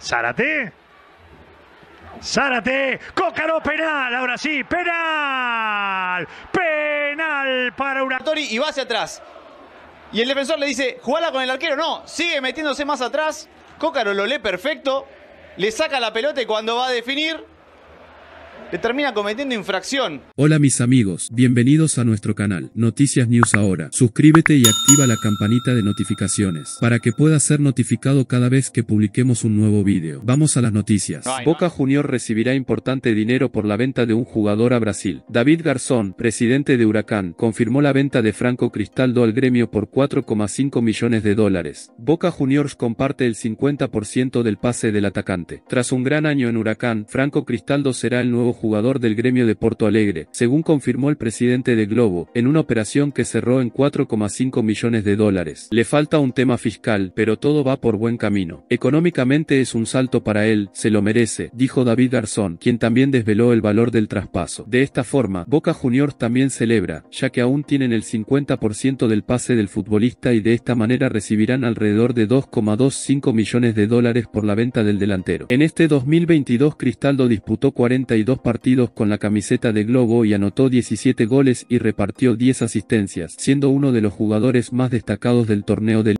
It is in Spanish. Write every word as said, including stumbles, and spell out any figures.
Zárate. Zárate, Cócaro, penal, ahora sí, penal, penal para Huracán. Y va hacia atrás. Y el defensor le dice, jugala con el arquero, no, sigue metiéndose más atrás. Cócaro lo lee perfecto, le saca la pelota y cuando va a definir, le termina cometiendo infracción. Hola mis amigos, bienvenidos a nuestro canal, Noticias News Ahora. Suscríbete y activa la campanita de notificaciones, para que puedas ser notificado cada vez que publiquemos un nuevo video. Vamos a las noticias. No, no. Boca Juniors recibirá importante dinero por la venta de un jugador a Brasil. David Garzón, presidente de Huracán, confirmó la venta de Franco Cristaldo al Grêmio por cuatro coma cinco millones de dólares. Boca Juniors comparte el cincuenta por ciento del pase del atacante. Tras un gran año en Huracán, Franco Cristaldo será el nuevo jugador del Grêmio de Porto Alegre, según confirmó el presidente de Globo, en una operación que cerró en cuatro coma cinco millones de dólares. Le falta un tema fiscal, pero todo va por buen camino. Económicamente es un salto para él, se lo merece, dijo David Garzón, quien también desveló el valor del traspaso. De esta forma, Boca Juniors también celebra, ya que aún tienen el cincuenta por ciento del pase del futbolista y de esta manera recibirán alrededor de dos coma veinticinco millones de dólares por la venta del delantero. En este dos mil veintidós, Cristaldo disputó cuarenta y dos partidos con la camiseta de Globo y anotó diecisiete goles y repartió diez asistencias, siendo uno de los jugadores más destacados del torneo del